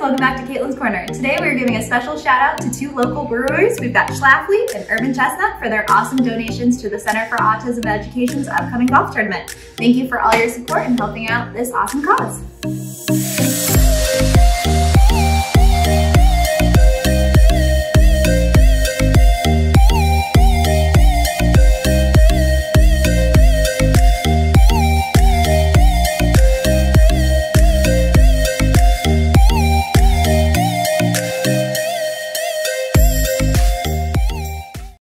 guys, welcome back to Caitlin's Corner. Today we're giving a special shout out to two local breweries. We've got Schlafly and Urban Chestnut for their awesome donations to the Center for Autism Education's upcoming golf tournament. Thank you for all your support and helping out this awesome cause.